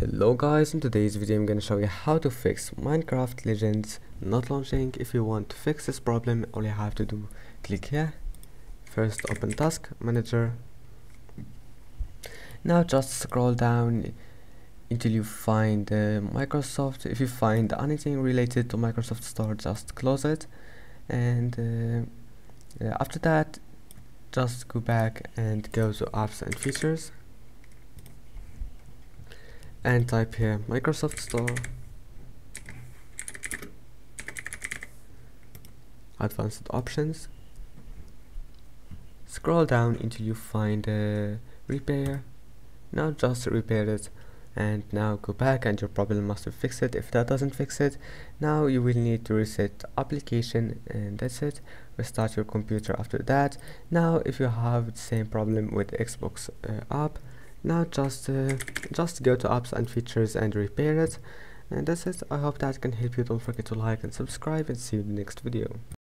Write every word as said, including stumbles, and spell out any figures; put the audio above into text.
Hello guys, in today's video I'm gonna show you how to fix Minecraft Legends not launching. If you want to fix this problem, all you have to do, click here. First open Task Manager. Now just scroll down until you find uh, Microsoft. If you find anything related to Microsoft Store, just close it, and uh, uh, after that just go back and go to Apps and Features and type here Microsoft Store, Advanced Options. Scroll down until you find uh, Repair. Now just repair it, and now go back and your problem must be fixed. If that doesn't fix it, now you will need to reset application, and that's it. Restart your computer after that. Now if you have the same problem with Xbox uh, app, now just uh, just go to Apps and Features and repair it, and that's it. I hope that can help you. Don't forget to like and subscribe, and see you in the next video.